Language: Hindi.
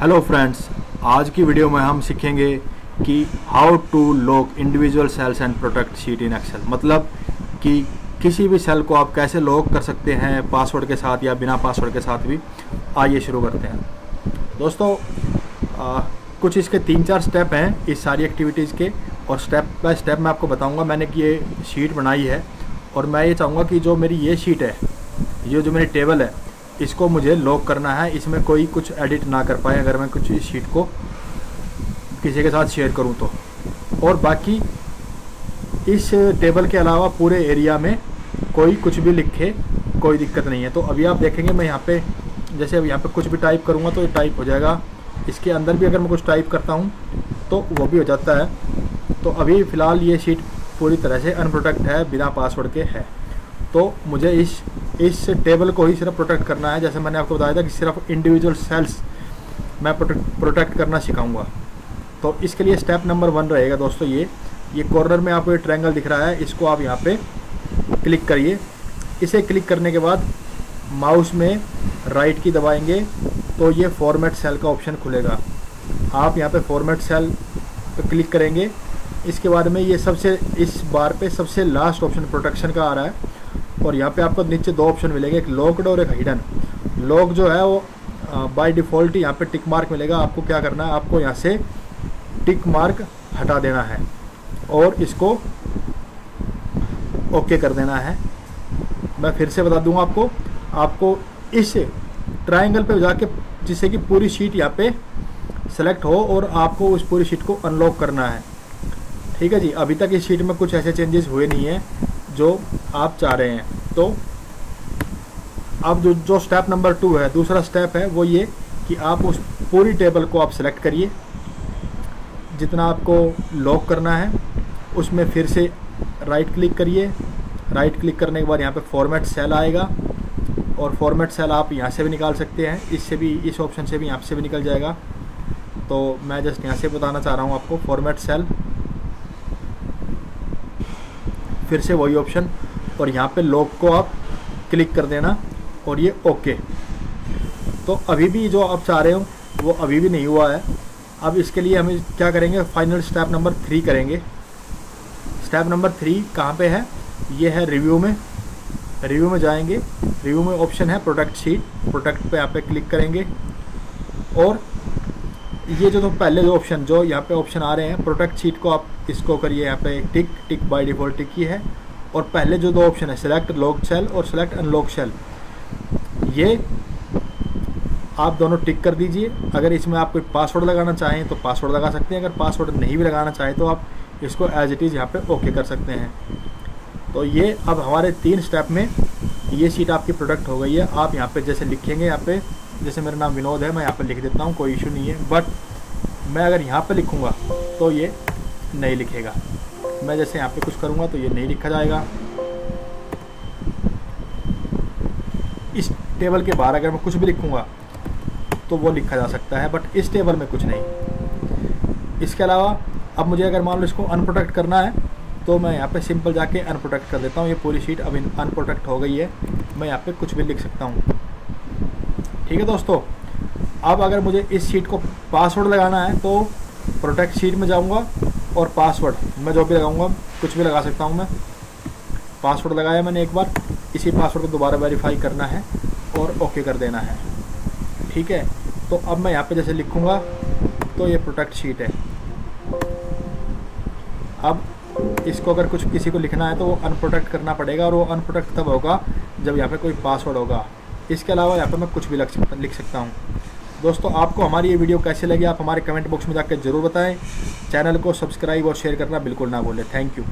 हेलो फ्रेंड्स, आज की वीडियो में हम सीखेंगे कि how to lock individual cells and product sheet in Excel. मतलब कि किसी भी सेल को आप कैसे लॉक कर सकते हैं पासवर्ड के साथ या बिना पासवर्ड के साथ भी। आइए शुरू करते हैं दोस्तों। कुछ इसके 3-4 स्टेप हैं इस सारी एक्टिविटीज़ के, और स्टेप बाय स्टेप मैं आपको बताऊंगा। मैंने कि ये शीट बनाई है और मैं ये चाहूँगा कि जो मेरी ये शीट है, ये जो मेरी टेबल है, इसको मुझे लॉक करना है, इसमें कोई कुछ एडिट ना कर पाए अगर मैं कुछ इस शीट को किसी के साथ शेयर करूं तो। और बाकी इस टेबल के अलावा पूरे एरिया में कोई कुछ भी लिखे, कोई दिक्कत नहीं है। तो अभी आप देखेंगे मैं यहाँ पे, जैसे अब यहाँ पे कुछ भी टाइप करूँगा तो ये टाइप हो जाएगा। इसके अंदर भी अगर मैं कुछ टाइप करता हूँ तो वो भी हो जाता है। तो अभी फ़िलहाल ये शीट पूरी तरह से अनप्रोटेक्ट है, बिना पासवर्ड के है। तो मुझे इस टेबल को ही सिर्फ प्रोटेक्ट करना है। जैसे मैंने आपको बताया था कि सिर्फ इंडिविजुअल सेल्स मैं प्रोटेक्ट करना सिखाऊंगा। तो इसके लिए स्टेप नंबर 1 रहेगा दोस्तों ये कॉर्नर में आपको ये ट्रायंगल दिख रहा है, इसको आप यहाँ पे क्लिक करिए। इसे क्लिक करने के बाद माउस में राइट की दबाएंगे तो ये फॉर्मेट सेल का ऑप्शन खुलेगा। आप यहाँ पर फॉर्मेट सेल पर क्लिक करेंगे। इसके बाद में ये सबसे इस बार पर सबसे लास्ट ऑप्शन प्रोटेक्शन का आ रहा है, और यहाँ पे आपको नीचे 2 ऑप्शन मिलेंगे, एक लॉक्ड और एक हिडन। लॉक जो है वो बाय डिफ़ॉल्ट यहाँ पे टिक मार्क मिलेगा। आपको क्या करना है, आपको यहाँ से टिक मार्क हटा देना है और इसको ओके कर देना है। मैं फिर से बता दूँगा आपको इस ट्रायंगल पे जाके, जिससे कि पूरी शीट यहाँ पे सेलेक्ट हो और आपको उस पूरी शीट को अनलॉक करना है। ठीक है जी, अभी तक इस शीट में कुछ ऐसे चेंजेस हुए नहीं हैं जो आप चाह रहे हैं। तो अब जो स्टेप नंबर 2 है, दूसरा स्टेप है वो ये कि आप उस पूरी टेबल को आप सेलेक्ट करिए जितना आपको लॉक करना है। उसमें फिर से राइट क्लिक करिए। राइट क्लिक करने के बाद यहाँ पे फॉर्मेट सेल आएगा, और फॉर्मेट सेल आप यहाँ से भी निकाल सकते हैं, इससे भी, इस ऑप्शन से भी, यहाँ से भी निकल जाएगा। तो मैं जस्ट यहाँ से बताना चाह रहा हूँ आपको, फॉर्मेट सेल फिर से वही ऑप्शन, और यहाँ पे लॉक को आप क्लिक कर देना और ये ओके। तो अभी भी जो आप चाह रहे हो वो अभी भी नहीं हुआ है। अब इसके लिए हमें क्या करेंगे, फाइनल स्टेप नंबर 3 करेंगे। स्टेप नंबर 3 कहाँ पे है, ये है रिव्यू में। रिव्यू में जाएंगे, रिव्यू में ऑप्शन है प्रोडक्ट शीट, प्रोडक्ट पे यहाँ पे क्लिक करेंगे। और ये जो पहले जो ऑप्शन, जो यहाँ पे ऑप्शन आ रहे हैं, प्रोडक्ट शीट को आप इसको करिए यहाँ पे टिक, टिक बाय डिफ़ॉल्ट टिक ही है। और पहले जो 2 ऑप्शन है, सेलेक्ट लॉक सेल और सेलेक्ट अनलॉक सेल, ये आप दोनों टिक कर दीजिए। अगर इसमें आप कोई पासवर्ड लगाना चाहें तो पासवर्ड लगा सकते हैं, अगर पासवर्ड नहीं भी लगाना चाहें तो आप इसको एज इट इज़ यहाँ पे ओके कर सकते हैं। तो ये अब हमारे 3 स्टेप में ये शीट आपकी प्रोडक्ट हो गई है। आप यहाँ पर जैसे लिखेंगे, यहाँ पर जैसे मेरा नाम विनोद है, मैं यहाँ पर लिख देता हूँ, कोई इशू नहीं है। बट मैं अगर यहाँ पर लिखूँगा तो ये नहीं लिखेगा। मैं जैसे यहाँ पे कुछ करूँगा तो ये नहीं लिखा जाएगा। इस टेबल के बाहर अगर मैं कुछ भी लिखूँगा तो वो लिखा जा सकता है, बट इस टेबल में कुछ नहीं। इसके अलावा अब मुझे अगर मान लो इसको अनप्रोटेक्ट करना है तो मैं यहाँ पर सिंपल जाके अनप्रोटेक्ट कर देता हूँ। ये पूरी शीट अब अनप्रोटेक्ट हो गई है, मैं यहाँ पर कुछ भी लिख सकता हूँ। ठीक है दोस्तों, अब अगर मुझे इस शीट को पासवर्ड लगाना है तो प्रोटेक्ट शीट में जाऊंगा और पासवर्ड मैं जो भी लगाऊंगा, कुछ भी लगा सकता हूं मैं। पासवर्ड लगाया मैंने एक बार, इसी पासवर्ड को दोबारा वेरीफाई करना है और ओके कर देना है। ठीक है, तो अब मैं यहां पे जैसे लिखूंगा तो ये प्रोटेक्ट शीट है। अब इसको अगर कुछ किसी को लिखना है तो वो अनप्रोटेक्ट करना पड़ेगा, और वो अनप्रोटेक्ट तब होगा जब यहाँ पर कोई पासवर्ड होगा। इसके अलावा यहाँ पर मैं कुछ भी लिख सकता हूँ। दोस्तों, आपको हमारी ये वीडियो कैसी लगी आप हमारे कमेंट बॉक्स में जाकर ज़रूर बताएं। चैनल को सब्सक्राइब और शेयर करना बिल्कुल ना भूलें। Thank you.